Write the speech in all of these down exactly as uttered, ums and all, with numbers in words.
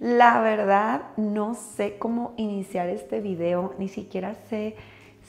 La verdad, no sé cómo iniciar este video, ni siquiera sé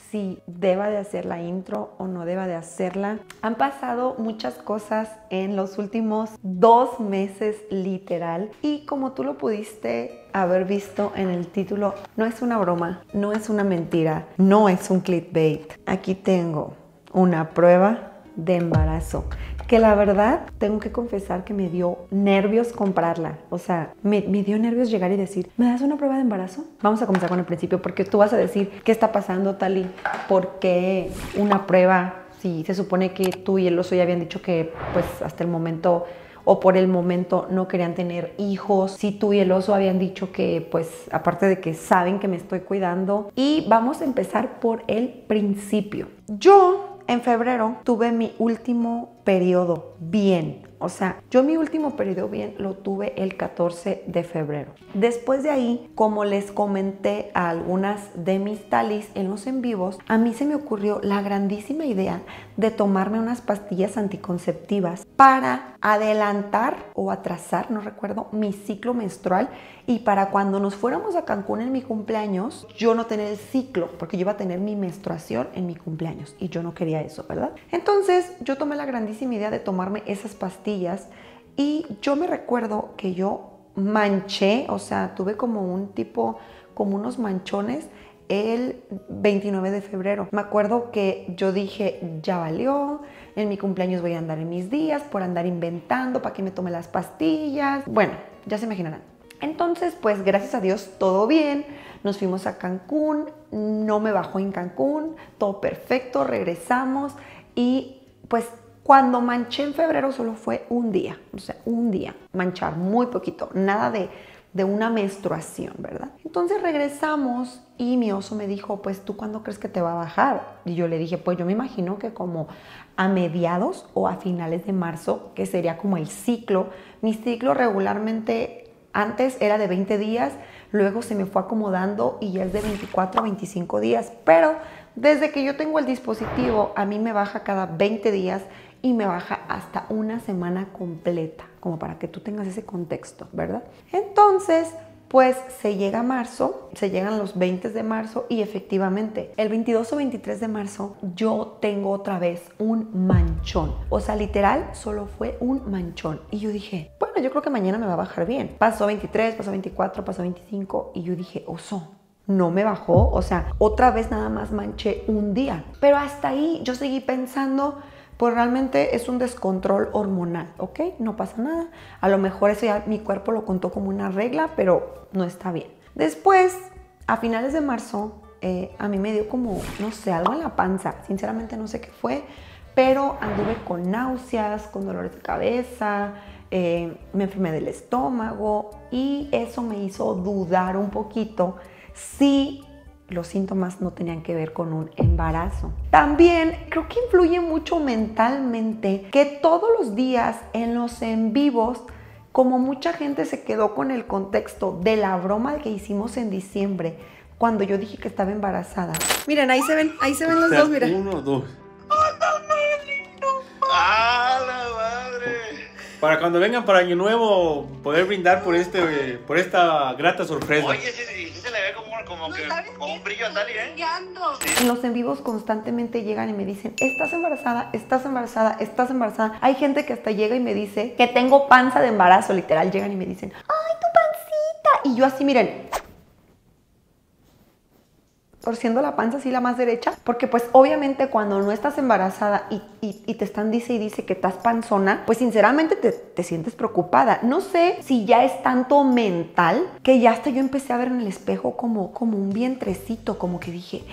si deba de hacer la intro o no deba de hacerla. Han pasado muchas cosas en los últimos dos meses literal y como tú lo pudiste haber visto en el título, no es una broma, no es una mentira, no es un clickbait. Aquí tengo una prueba de embarazo que la verdad tengo que confesar que me dio nervios comprarla. O sea, me, me dio nervios llegar y decir, ¿me das una prueba de embarazo? Vamos a comenzar con el principio porque tú vas a decir, ¿qué está pasando, Tali? ¿Por qué una prueba? Si se supone que tú y el oso ya habían dicho que pues hasta el momento o por el momento no querían tener hijos. Si tú y el oso habían dicho que pues aparte de que saben que me estoy cuidando. Y vamos a empezar por el principio. Yo... En febrero tuve mi último periodo bien. O sea, yo mi último periodo bien lo tuve el catorce de febrero. Después de ahí, como les comenté a algunas de mis talis en los en vivos, a mí se me ocurrió la grandísima idea de tomarme unas pastillas anticonceptivas para adelantar o atrasar, no recuerdo, mi ciclo menstrual y para cuando nos fuéramos a Cancún en mi cumpleaños, yo no tener el ciclo, porque yo iba a tener mi menstruación en mi cumpleaños y yo no quería eso, ¿verdad? Entonces, yo tomé la grandísima idea de tomarme esas pastillas y yo me recuerdo que yo manché, o sea, tuve como un tipo, como unos manchones el veintinueve de febrero. Me acuerdo que yo dije, ya valió, en mi cumpleaños voy a andar en mis días por andar inventando, para que me tome las pastillas. Bueno, ya se imaginarán. Entonces, pues gracias a Dios todo bien, nos fuimos a Cancún, no me bajó en Cancún, todo perfecto, regresamos y pues cuando manché en febrero solo fue un día, o sea, un día, manchar muy poquito, nada de, de una menstruación, ¿verdad? Entonces regresamos y mi oso me dijo, pues, ¿tú cuándo crees que te va a bajar? Y yo le dije, pues, yo me imagino que como a mediados o a finales de marzo, que sería como el ciclo. Mi ciclo regularmente antes era de veinte días, luego se me fue acomodando y ya es de veinticuatro a veinticinco días, pero desde que yo tengo el dispositivo, a mí me baja cada veinte días y me baja hasta una semana completa, como para que tú tengas ese contexto, ¿verdad? Entonces, pues se llega marzo, se llegan los veinte de marzo y efectivamente, el veintidós o veintitrés de marzo yo tengo otra vez un manchón. O sea, literal, solo fue un manchón. Y yo dije, bueno, yo creo que mañana me va a bajar bien. Pasó veintitrés, pasó veinticuatro, pasó veinticinco y yo dije, oso, no me bajó, o sea, otra vez nada más manché un día. Pero hasta ahí yo seguí pensando, pues realmente es un descontrol hormonal, ¿ok? No pasa nada. A lo mejor eso ya mi cuerpo lo contó como una regla, pero no está bien. Después, a finales de marzo, eh, a mí me dio como, no sé, algo en la panza. Sinceramente no sé qué fue, pero anduve con náuseas, con dolores de cabeza, eh, me enfermé del estómago y eso me hizo dudar un poquito si los síntomas no tenían que ver con un embarazo. También creo que influye mucho mentalmente que todos los días en los en vivos, como mucha gente se quedó con el contexto de la broma que hicimos en diciembre, cuando yo dije que estaba embarazada. Miren, ahí se ven, ahí se ven los dos, mira. Uno, dos. ¡Ah, la madre! Para cuando vengan para Año Nuevo, poder brindar por, este, por esta grata sorpresa. Oye, sí, sí. Como no, que con un brillo tal, ¿eh? En los en vivos constantemente llegan y me dicen, estás embarazada, estás embarazada, estás embarazada. Hay gente que hasta llega y me dice que tengo panza de embarazo, literal. Llegan y me dicen, ay, tu pancita. Y yo así, miren, torciendo la panza así la más derecha, porque pues obviamente cuando no estás embarazada y, y, y te están dice y dice que estás panzona, pues sinceramente te, te sientes preocupada. No sé si ya es tanto mental que ya hasta yo empecé a ver en el espejo como, como un vientrecito, como que dije,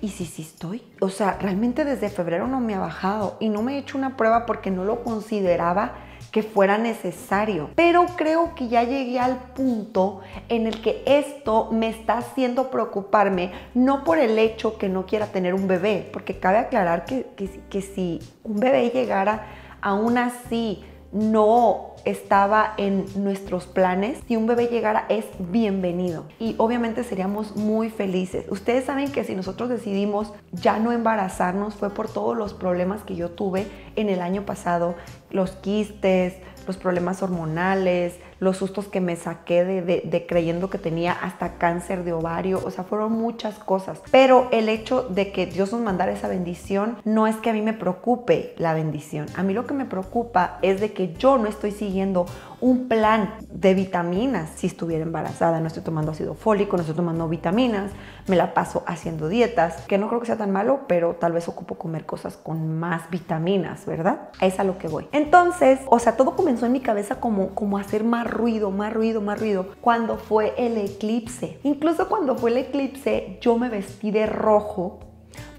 ¿y si sí estoy? O sea, realmente desde febrero no me ha bajado y no me he hecho una prueba porque no lo consideraba que fuera necesario, pero creo que ya llegué al punto en el que esto me está haciendo preocuparme, no por el hecho que no quiera tener un bebé, porque cabe aclarar que, que, que si un bebé llegara, aún así no estaba en nuestros planes, si un bebé llegara es bienvenido y obviamente seríamos muy felices. Ustedes saben que si nosotros decidimos ya no embarazarnos fue por todos los problemas que yo tuve en el año pasado, los quistes, los problemas hormonales, los sustos que me saqué de, de, de creyendo que tenía hasta cáncer de ovario. O sea, fueron muchas cosas. Pero el hecho de que Dios nos mandara esa bendición no es que a mí me preocupe la bendición. A mí lo que me preocupa es de que yo no estoy siguiendo un plan de vitaminas si estuviera embarazada. No estoy tomando ácido fólico, no estoy tomando vitaminas, me la paso haciendo dietas, que no creo que sea tan malo, pero tal vez ocupo comer cosas con más vitaminas, ¿verdad? Es a lo que voy. Entonces, o sea, todo comenzó en mi cabeza como, como hacer más ruido, más ruido, más ruido, cuando fue el eclipse. Incluso cuando fue el eclipse, yo me vestí de rojo,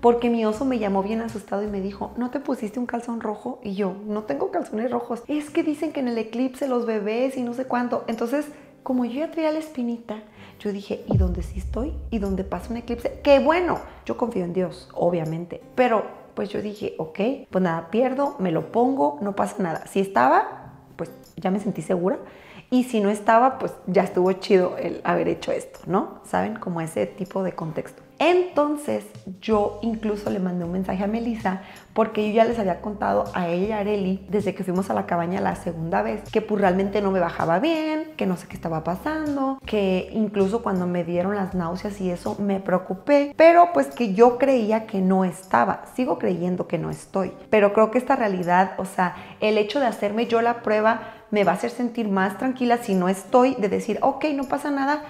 porque mi oso me llamó bien asustado y me dijo, ¿no te pusiste un calzón rojo? Y yo, no tengo calzones rojos. Es que dicen que en el eclipse los bebés y no sé cuánto. Entonces, como yo ya traía la espinita, yo dije, ¿y dónde sí estoy? ¿Y dónde pasa un eclipse? ¡Qué bueno! Yo confío en Dios, obviamente. Pero, pues yo dije, ok, pues nada, pierdo, me lo pongo, no pasa nada. Si estaba, pues ya me sentí segura. Y si no estaba, pues ya estuvo chido el haber hecho esto, ¿no? ¿Saben? Como ese tipo de contexto. Entonces, yo incluso le mandé un mensaje a Melissa porque yo ya les había contado a ella y a Arely desde que fuimos a la cabaña la segunda vez que pues realmente no me bajaba bien, que no sé qué estaba pasando, que incluso cuando me dieron las náuseas y eso me preocupé, pero pues que yo creía que no estaba, sigo creyendo que no estoy, pero creo que esta realidad, o sea, el hecho de hacerme yo la prueba me va a hacer sentir más tranquila si no estoy, de decir, ok, no pasa nada,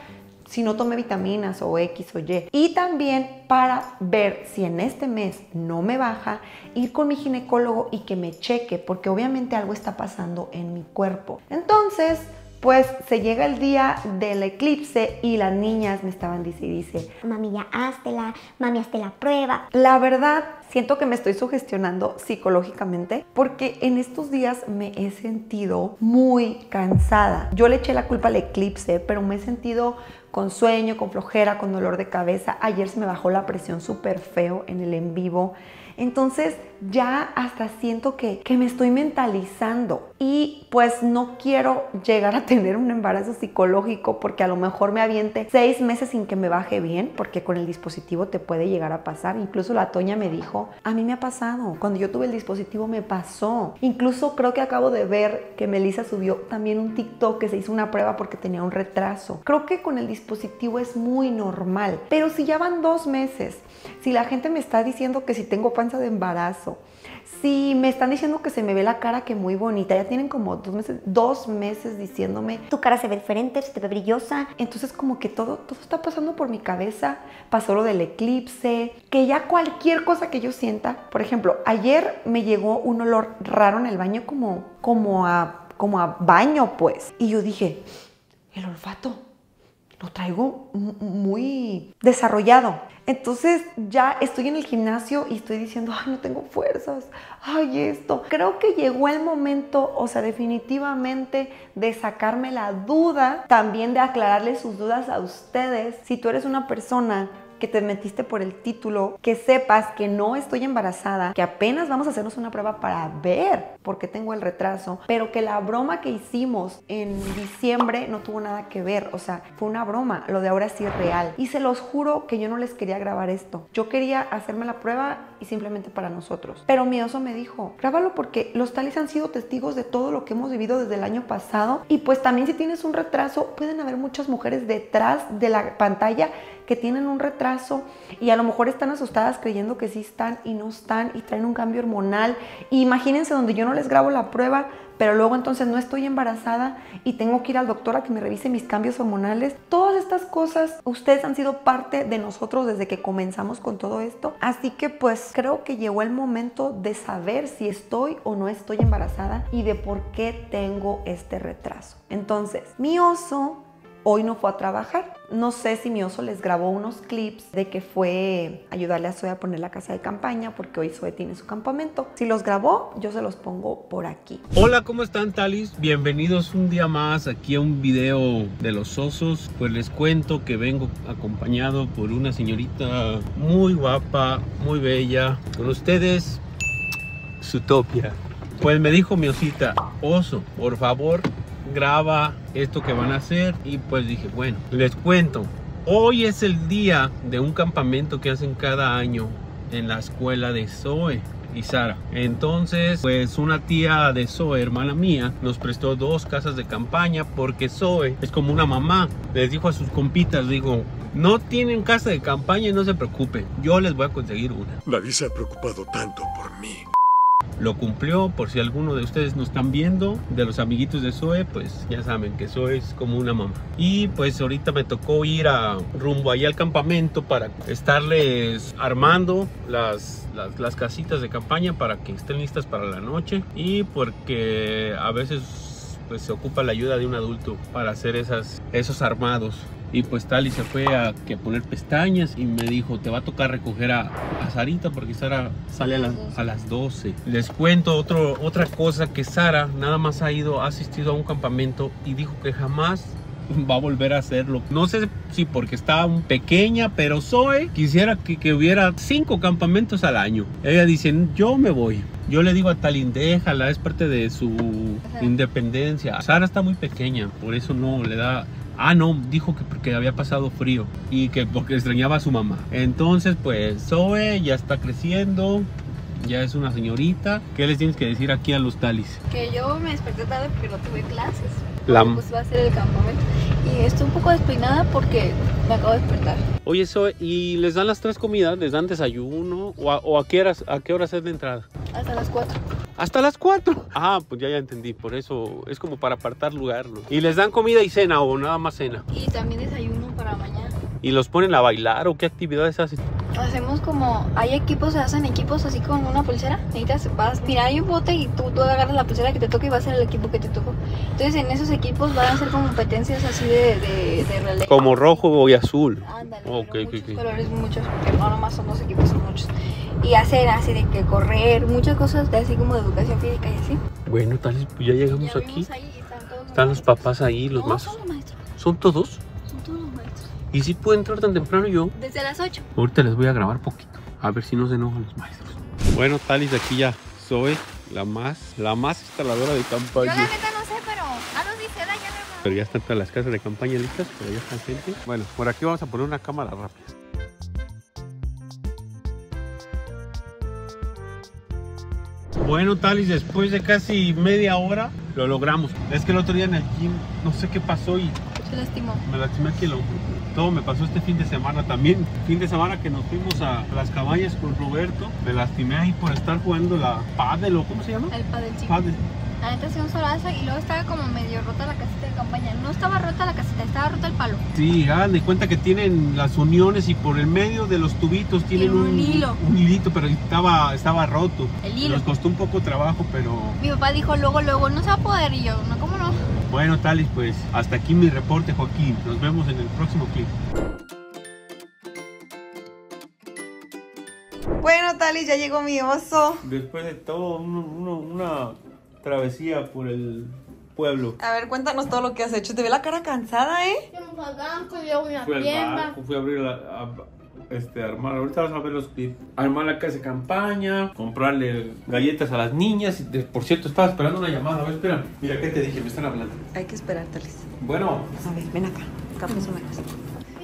si no tomé vitaminas o X o Y. Y también para ver si en este mes no me baja, ir con mi ginecólogo y que me cheque, porque obviamente algo está pasando en mi cuerpo. Entonces, pues se llega el día del eclipse y las niñas me estaban dice y dice, mami ya háztela, mami hazte la prueba. La verdad, siento que me estoy sugestionando psicológicamente porque en estos días me he sentido muy cansada. Yo le eché la culpa al eclipse, pero me he sentido con sueño, con flojera, con dolor de cabeza. Ayer se me bajó la presión súper feo en el en vivo. Entonces ya hasta siento que, que me estoy mentalizando y pues no quiero llegar a tener un embarazo psicológico porque a lo mejor me aviente seis meses sin que me baje bien, porque con el dispositivo te puede llegar a pasar. Incluso la Toña me dijo, a mí me ha pasado, cuando yo tuve el dispositivo me pasó. Incluso creo que acabo de ver que Melissa subió también un TikTok que se hizo una prueba porque tenía un retraso. Creo que con el dispositivo es muy normal, pero si ya van dos meses, si la gente me está diciendo que si tengo panza de embarazo, si me están diciendo que se me ve la cara que muy bonita, ya tienen como dos meses, dos meses diciéndome, tu cara se ve diferente, se te ve brillosa. Entonces como que todo, todo está pasando por mi cabeza, pasó lo del eclipse, que ya cualquier cosa que yo sienta, por ejemplo, ayer me llegó un olor raro en el baño como, como, a, como a baño pues, y yo dije, el olfato lo traigo muy desarrollado. Entonces ya estoy en el gimnasio y estoy diciendo, ay, no tengo fuerzas, ay, esto. Creo que llegó el momento, o sea, definitivamente de sacarme la duda, también de aclararle sus dudas a ustedes. Si tú eres una persona que te metiste por el título, que sepas que no estoy embarazada, que apenas vamos a hacernos una prueba para ver por qué tengo el retraso, pero que la broma que hicimos en diciembre no tuvo nada que ver, o sea, fue una broma, lo de ahora sí es real. Y se los juro que yo no les quería grabar esto, yo quería hacerme la prueba y simplemente para nosotros. Pero mi oso me dijo, grábalo porque los tales han sido testigos de todo lo que hemos vivido desde el año pasado y pues también si tienes un retraso, pueden haber muchas mujeres detrás de la pantalla que tienen un retraso y a lo mejor están asustadas creyendo que sí están y no están y traen un cambio hormonal. Y imagínense donde yo no les grabo la prueba, pero luego entonces no estoy embarazada y tengo que ir al doctor a que me revise mis cambios hormonales. Todas estas cosas, ustedes han sido parte de nosotros desde que comenzamos con todo esto. Así que pues creo que llegó el momento de saber si estoy o no estoy embarazada y de por qué tengo este retraso. Entonces, mi oso hoy no fue a trabajar. No sé si mi oso les grabó unos clips de que fue ayudarle a Zoe a poner la casa de campaña porque hoy Zoe tiene su campamento. Si los grabó, yo se los pongo por aquí. Hola, ¿cómo están, talis? Bienvenidos un día más aquí a un video de los osos. Pues les cuento que vengo acompañado por una señorita muy guapa, muy bella. Con ustedes, Sutopia. Pues me dijo mi osita, oso, por favor, graba esto que van a hacer. Y pues dije, bueno, les cuento, hoy es el día de un campamento que hacen cada año en la escuela de Zoe y Sara. Entonces, pues una tía de Zoe, hermana mía, nos prestó dos casas de campaña porque Zoe es como una mamá. Les dijo a sus compitas, digo, no tienen casa de campaña y no se preocupen, yo les voy a conseguir una. Nadie se ha preocupado tanto por mí. Lo cumplió, por si alguno de ustedes nos están viendo, de los amiguitos de Zoe, pues ya saben que Zoe es como una mamá. Y pues ahorita me tocó ir a rumbo ahí al campamento para estarles armando las, las, las casitas de campaña para que estén listas para la noche. Y porque a veces pues se ocupa la ayuda de un adulto para hacer esas, esos armados. Y pues tal y se fue a que poner pestañas y me dijo, te va a tocar recoger a, a Sarita porque Sara sale a las, a las doce. Les cuento otro, otra cosa, que Sara nada más ha ido, ha asistido a un campamento y dijo que jamás va a volver a hacerlo. No sé si porque está pequeña, pero Zoe quisiera que, que hubiera cinco campamentos al año. Ella dice, yo me voy. Yo le digo a Talín, déjala, es parte de su Ajá. independencia. Sara está muy pequeña, por eso no le da... Ah, no, dijo que porque había pasado frío y que porque extrañaba a su mamá. Entonces, pues, Zoe ya está creciendo, ya es una señorita. ¿Qué les tienes que decir aquí a los talis? Que yo me desperté tarde porque no tuve clases. La... Pues va a ser el campamento. Y estoy un poco despeinada porque me acabo de despertar. Oye, Zoe, ¿y les dan las tres comidas? ¿Les dan desayuno? ¿O a, o a qué horas, a qué horas es la entrada? Hasta las cuatro. ¿Hasta las cuatro? Ah, pues ya, ya entendí. Por eso es como para apartar lugar, ¿no? ¿Y les dan comida y cena o nada más cena? Y también desayuno para mañana. ¿Y los ponen a bailar o qué actividades hacen? Hacemos como... Hay equipos, se hacen equipos así con una pulsera. Necesitas, vas, mira, hay un bote y tú, tú agarras la pulsera que te toca y vas a ser el equipo que te tocó. Entonces en esos equipos van a hacer como competencias así de, de, de relé. Como rojo y azul. Ándale, okay, pero okay, muchos okay. colores, muchos, porque no nomás son dos equipos, son muchos. Y hacer así de que correr, muchas cosas de así como de educación física y así. Bueno, tal vez pues ya llegamos ya aquí. Ahí, están todos están los, los papás ahí, los no, más. Son los maestros. ¿Son todos? Son todos los maestros. ¿Y si puedo entrar tan temprano yo? Desde las ocho. Ahorita les voy a grabar poquito, a ver si no se enojan los maestros. Bueno, Talis, aquí ya Zoe, la más, la más instaladora de campaña. Yo la neta no sé, pero a los dice, ya le voy. Pero ya están todas las casas de campaña listas, pero ya están gente. Bueno, por aquí vamos a poner una cámara rápida. Bueno, Talis, después de casi media hora, lo logramos. Es que el otro día en el gym, no sé qué pasó y... Se lastimó. Me lastimé aquí el hombro. Todo me pasó este fin de semana también. Fin de semana que nos fuimos a las cabañas con Roberto. Me lastimé ahí por estar jugando la pádel, o ¿cómo se llama? El pádel, chico. Pádel. La neta hacía un solazo y luego estaba como medio rota la casita de campaña. No estaba rota la casita, estaba rota el palo. Sí, hagan de cuenta que tienen las uniones y por el medio de los tubitos tienen un, un hilo. Un hilito, pero estaba, estaba roto. El hilo. Nos costó un poco trabajo, pero... Mi papá dijo luego, luego, no se va a poder. Y yo, no, ¿cómo no? Bueno, Talis, pues hasta aquí mi reporte, Joaquín. Nos vemos en el próximo clip. Bueno, Talis, ya llegó mi oso. Después de todo, uno, uno, una... travesía por el pueblo. A ver, cuéntanos todo lo que has hecho. Te ve la cara cansada, ¿eh? Fui al banco, fui a una tienda. Fui a abrir la... A, este, armar... Ahorita vamos a ver los clips. Armar la casa de campaña, comprarle galletas a las niñas. Y, por cierto, estaba esperando una llamada. A ver, espera. Mira, ¿qué te dije? Me están hablando. Hay que esperar, Talis. Bueno. A ver, ven acá. Acá más o menos.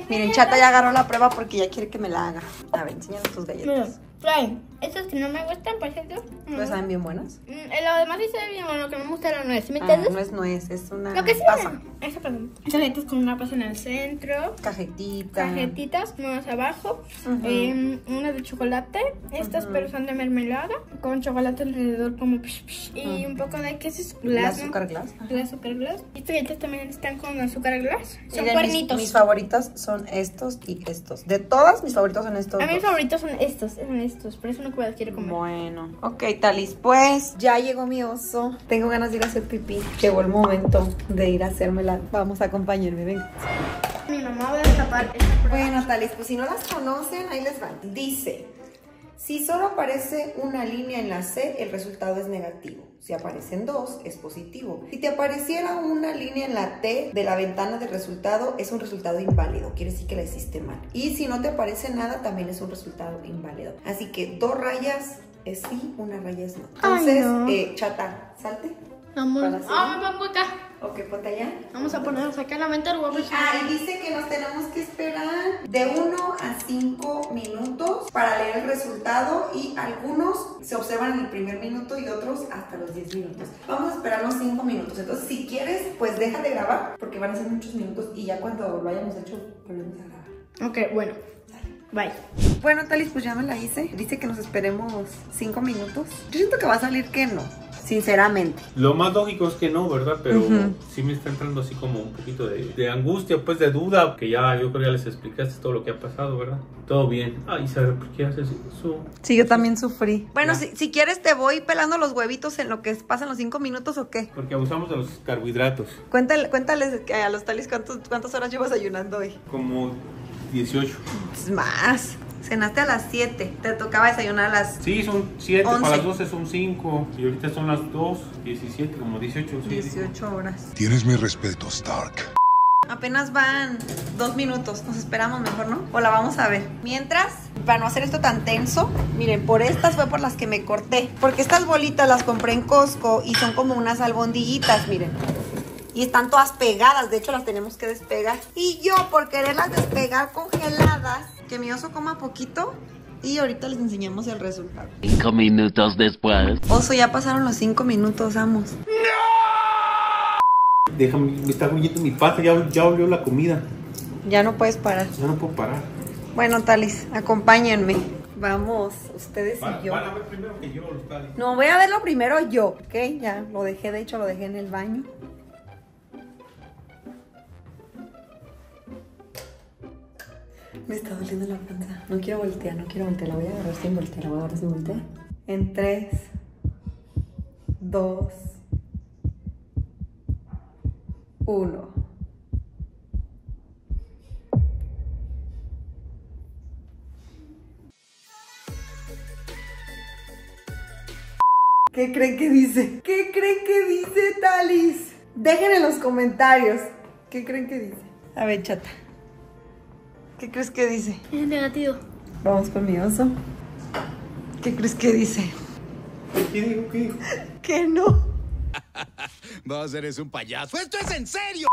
Miren, Chata ya agarró la prueba porque ya quiere que me la haga. A ver, enséñanos tus galletas. Traen estas que no me gustan, por ejemplo. ¿Pero saben bien buenas? Mm, lo demás sí sabe bien bueno, lo que no me gusta es la nuez, ¿me entiendes? Ah, no es nuez, es una lo que sí pasa. Esa pasa. Esas galletas con una pasa en el centro. Cajetitas. Cajetitas, unas abajo. Uh -huh. eh, unas de chocolate. Estas, uh -huh. pero son de mermelada. Con chocolate alrededor como pish, pish, y uh -huh. un poco de queso glass. La azúcar glass. ¿No? La azúcar glass. Y estas galletas también están con azúcar glass. Son cuernitos. Mis, mis favoritas son estos y estos. De todas, mis favoritos son estos. A mí mis favoritos son estos. Son estos. Por eso no quiero comer. Bueno, ok, Talis, pues ya llegó mi oso. Tengo ganas de ir a hacer pipí. Llegó el momento de ir a hacérmela. Vamos, a acompañarme, venga. Mi mamá va a destapar esta prueba. Bueno, Talis, pues si no las conocen, ahí les van. Dice, si solo aparece una línea en la C, el resultado es negativo. Si aparecen dos, es positivo. Si te apareciera una línea en la T de la ventana de resultado, es un resultado inválido. Quiere decir que la hiciste mal. Y si no te aparece nada, también es un resultado inválido. Así que dos rayas es sí, una raya es no. Entonces, Ay, no. Eh, Chata, salte. Amor. Ah, me pongo acá. Ok, ponte allá. Vamos a ponernos acá en la ventana. Ahí dice que nos tenemos que esperar de uno a cinco minutos para leer el resultado y algunos se observan en el primer minuto y otros hasta los diez minutos. Vamos a esperarnos cinco minutos. Entonces, si quieres, pues deja de grabar porque van a ser muchos minutos y ya cuando lo hayamos hecho, volvemos a grabar. Ok, bueno. Bye. Bueno, Talis, pues ya me la hice. Dice que nos esperemos cinco minutos. Yo siento que va a salir que no, sinceramente. Lo más lógico es que no, ¿verdad? Pero uh-huh. sí me está entrando así como un poquito de, de angustia, pues de duda. Que ya, yo creo que ya les explicaste todo lo que ha pasado, ¿verdad? Todo bien. Ay, Sara, ¿por qué haces eso? Sí, yo también sufrí. Bueno, si, si quieres te voy pelando los huevitos en lo que pasan los cinco minutos, ¿o qué? Porque abusamos de los carbohidratos. Cuéntale, cuéntales a los Talis cuántos, cuántas horas llevas ayunando hoy. Como... dieciocho. Es más. Cenaste a las siete. Te tocaba desayunar a las... Sí, son siete. once. Para las doce son cinco. Y ahorita son las dos, diecisiete, como dieciocho. dieciocho horas. Tienes mi respeto, Stark. Apenas van dos minutos. Nos esperamos mejor, ¿no? O la vamos a ver. Mientras, para no hacer esto tan tenso, miren, por estas fue por las que me corté. Porque estas bolitas las compré en Costco y son como unas albondiguitas, miren. Y están todas pegadas, de hecho las tenemos que despegar. Y yo por quererlas despegar congeladas, que mi oso coma poquito. Y ahorita les enseñamos el resultado. Cinco minutos después. Oso, ya pasaron los cinco minutos, amos. ¡No! Déjame, me está huyendo mi pata, ya, ya olió la comida. Ya no puedes parar. Ya no puedo parar. Bueno, Talis, acompáñenme. Vamos, ustedes para, y yo. Van a ver primero que yo, los Talis. No, voy a verlo primero yo, ¿ok? Ya lo dejé, de hecho lo dejé en el baño. Me está doliendo la panza. No quiero voltear, no quiero voltear. La voy a agarrar sin voltear, la voy a agarrar sin voltear. En tres, dos, uno. ¿Qué creen que dice? ¿Qué creen que dice, Talis? Dejen en los comentarios. ¿Qué creen que dice? A ver, chata. ¿Qué crees que dice? Es negativo. Vamos con mi oso. ¿Qué crees que dice? ¿Qué digo? ¿Qué digo? Que no. Vos eres un payaso. ¡Esto es en serio!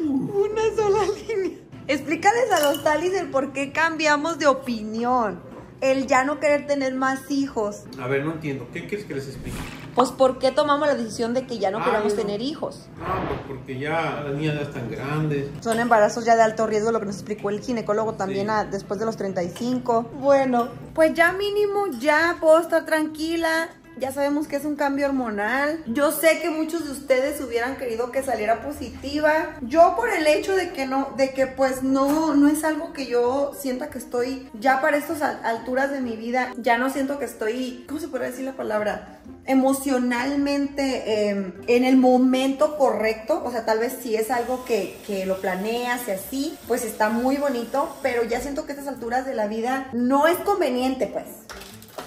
Una sola línea. Explícales a los Talis el por qué cambiamos de opinión. El ya no querer tener más hijos. A ver, no entiendo. ¿Qué quieres que les explique? Pues, ¿por qué tomamos la decisión de que ya no ah, queramos no. tener hijos? No, pues porque ya las niñas ya están grandes. Son embarazos ya de alto riesgo, lo que nos explicó el ginecólogo también sí. a, después de los treinta y cinco. Bueno, pues ya mínimo, ya puedo estar tranquila. Ya sabemos que es un cambio hormonal. Yo sé que muchos de ustedes hubieran querido que saliera positiva. Yo por el hecho de que no, de que pues no, no es algo que yo sienta que estoy ya para estas alturas de mi vida. Ya no siento que estoy, ¿cómo se puede decir la palabra? Emocionalmente eh, en el momento correcto. O sea, tal vez si es algo que, que lo planeas y así, pues está muy bonito. Pero ya siento que a estas alturas de la vida no es conveniente, pues.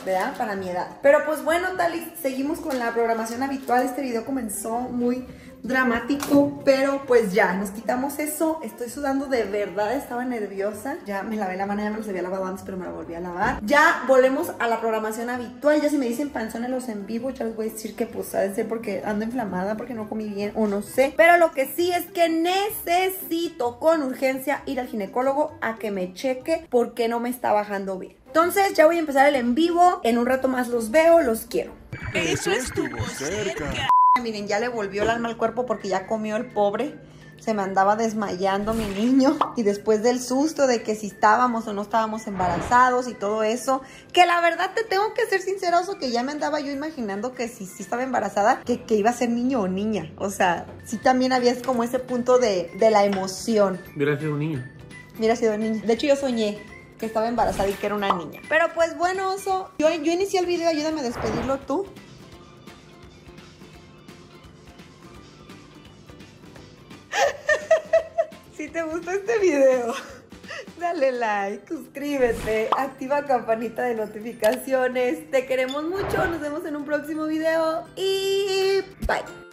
¿Verdad? Para mi edad. Pero pues bueno, Talis, seguimos con la programación habitual. Este video comenzó muy dramático, pero pues ya, nos quitamos eso. Estoy sudando de verdad, estaba nerviosa. Ya me lavé la mano, ya me los había lavado antes, pero me la volví a lavar. Ya volvemos a la programación habitual. Ya si me dicen panzones los en vivo, ya les voy a decir que pues ha de ser porque ando inflamada, porque no comí bien o no sé. Pero lo que sí es que necesito con urgencia ir al ginecólogo a que me cheque porque no me está bajando bien. Entonces ya voy a empezar el en vivo. En un rato más los veo, los quiero. Eso estuvo cerca. Miren, ya le volvió el alma al cuerpo porque ya comió el pobre. Se me andaba desmayando mi niño. Y después del susto de que si estábamos o no estábamos embarazados y todo eso. Que la verdad te tengo que ser sinceroso que ya me andaba yo imaginando que si, si estaba embarazada, que, que iba a ser niño o niña. O sea, sí también había como ese punto de, de la emoción. Hubiera sido un niño. Hubiera sido un niño. De hecho yo soñé que estaba embarazada y que era una niña. Pero pues bueno, oso, yo, yo inicié el video, ayúdame a despedirlo tú. Si te gustó este video, dale like, suscríbete, activa campanita de notificaciones. Te queremos mucho, nos vemos en un próximo video y bye.